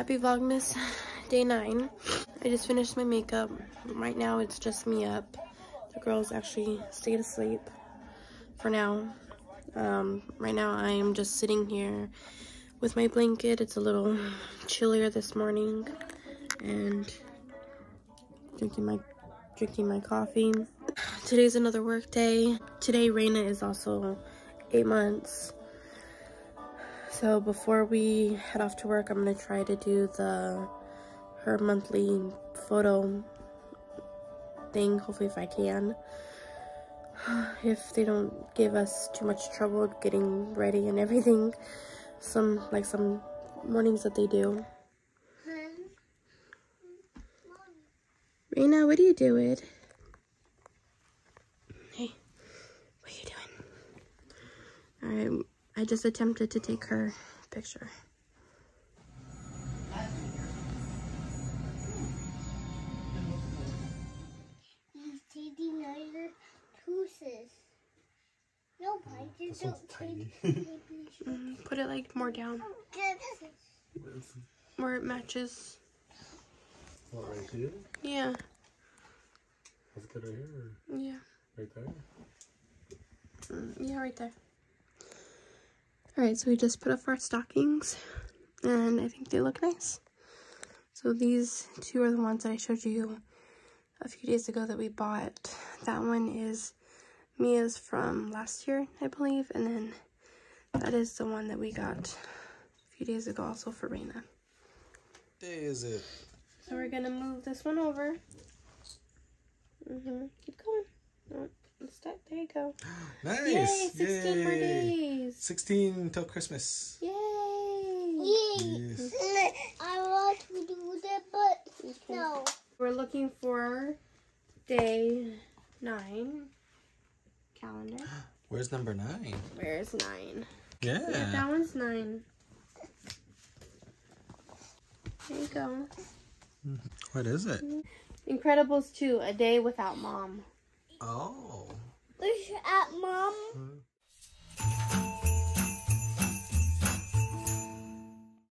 Happy Vlogmas day 9. I just finished my makeup. Right now it's just me up. The girls actually stayed asleep for now. Right now I am just sitting here with my blanket. It's a little chillier this morning, and drinking my coffee. Today's another work day. Today Reina is also 8 months. So before we head off to work, I'm going to try to do her monthly photo thing, hopefully, if I can. If they don't give us too much trouble getting ready and everything, some mornings that they do. Reina, what are you doing? Hey, what are you doing? All right. I just attempted to take her picture. He's taking your pieces. No, I just don't take. Put it more down, where it matches. What, right here? Yeah. Let's get right here. Or yeah. Right there. Yeah, right there. Alright, so we just put up our stockings, and I think they look nice. So these two are the ones that I showed you a few days ago that we bought. That one is Mia's from last year, I believe, and then that is the one that we got a few days ago also for Reina. What day is it? So we're going to move this one over. Keep going. No. Step. There you go. Nice. Yay, 16 more days. 16 till Christmas. Yay. Yay. Yes. I want to do that, but okay. No. We're looking for day 9 calendar. Where's number 9? Where's 9? Yeah, that one's 9. There you go. What is it? Incredibles 2, A Day Without Mom. Oh. Wish at Mom.